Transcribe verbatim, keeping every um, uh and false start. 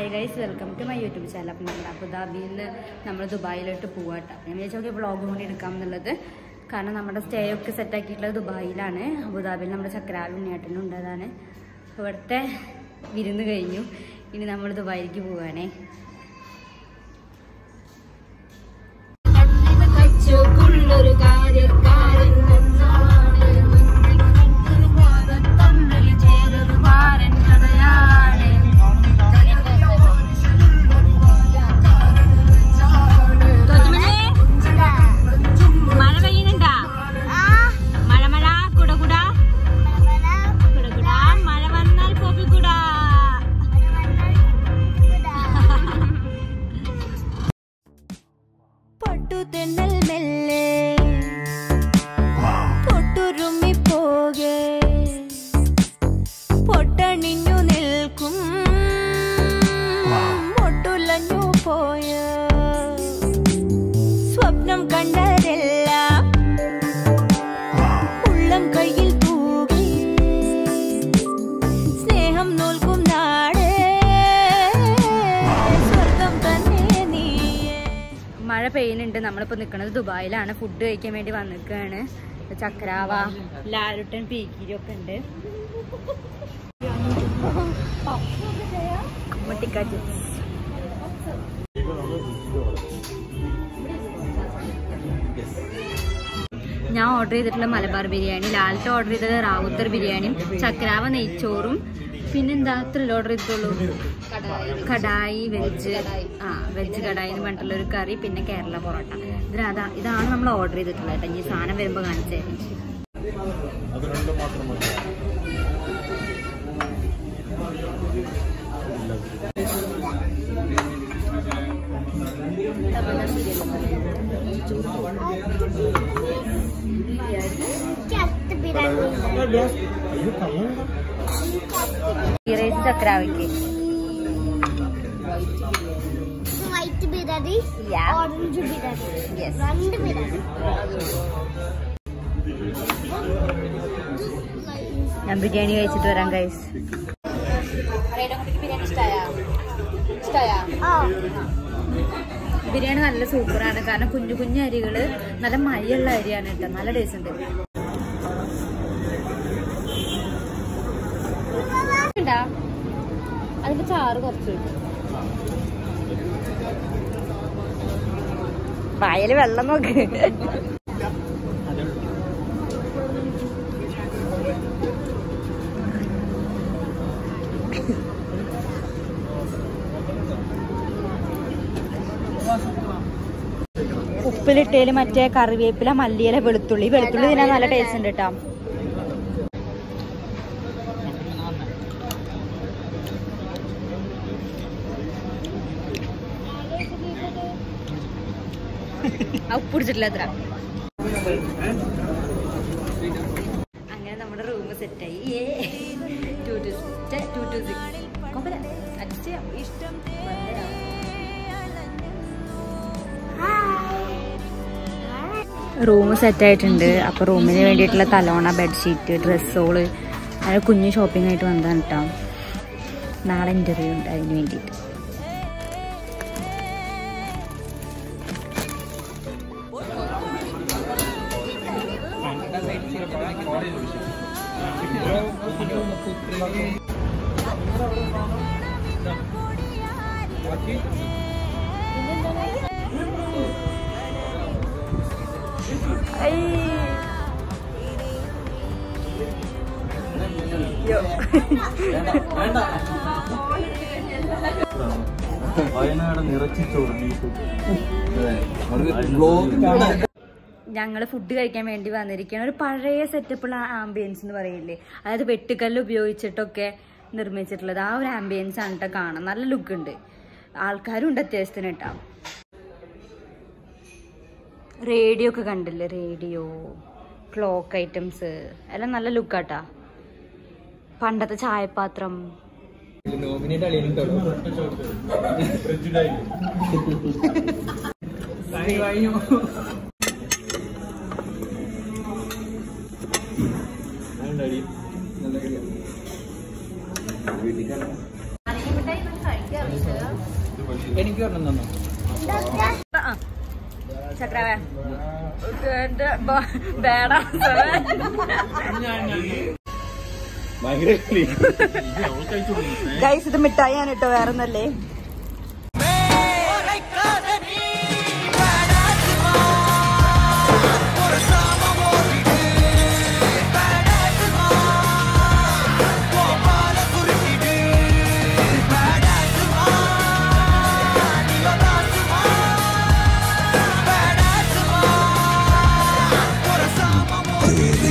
Hi guys, welcome to my YouTube channel. अपने आपको दाबी ने नम्र दुबई लेटे पुआ टा। मैंने जो कि ब्लॉग होने रखा हम नलते खाना नम्र स्टे योग के सट्टा कीटला दुबई लाने अब दाबी नम्र सक्राल ने आटनूं डालने वर्ते वीरंद गए न्यू इन्हें नम्र दुबई की पुआ ने Pain in the number of the canal Dubai and a food day came in the Kerner, the Chakrava, Larut and Peak, you can do. Now order the Malabar biryani, Alto order the Router biryani, Chakrava and Chorum. Pinindatra lottery solo Kadai, veg, ah, veg Kadai, and Mantalur curry, Pinna Kerala porata. Rather, the Anam lottery that let and his Anna Verbagan said. Are you coming? Here is the gravity. White biryani? Yeah. Orange biryani? Yes. Round biryani? I'm biryani vaichu varan guys. Biryani staya. Staya. Ah. Biryani nalla super aanu kaaranam kunju kunju ariyal nalla mayulla ariyana etta nalla taste undu. I will charge of two. Bye, well, I'm okay. Upil tail my check, Arvapilla, Malia, Bertuli, Bertuli, and another taste in the town. How put it leather? Another room is a day. Two to six. Two to six. Come on. Room is a tight and upper room. I went to Talona bed sheet, dress sole. I couldn't shopping at one time. Not in the room. I went it. I ഞങ്ങള് food കഴിക്കാൻ വേണ്ടി വന്നിരിക്കുകയാണ് ഒരു പഴയ സെറ്റപ്പുള്ള ambience എന്ന് പറയില്ലേ അതായത് വെട്ടുകല്ല് ഉപയോഗിച്ചിട്ടൊക്കെ നിർമ്മിച്ചിട്ടുള്ളത് ആ ഒരു ആംബിയൻസ് ആണ് ട്ട കാണാൻ നല്ല ലുക്ക് ഉണ്ട് ആൾക്കാരും ഉണ്ട് അത്യാവശ്യത്തിന് ട്ടാ റേഡിയോ ഒക്കെ കണ്ടില്ലേ റേഡിയോ ക്ലോക്ക് ഐറ്റംസ് എല്ലാം നല്ല ലുക്ക് ആട്ടാ പണ്ടത്തെ ചായപാത്രം നോമിനേറ്റ് അളിയനിട്ടോ ഫ്രിഡ്ജ് ഡൈ സായി വായോ I Pedicure no, no, no. Chakrava. Bad answer. Migrate. Guys, the mitai and it over on the lake. We're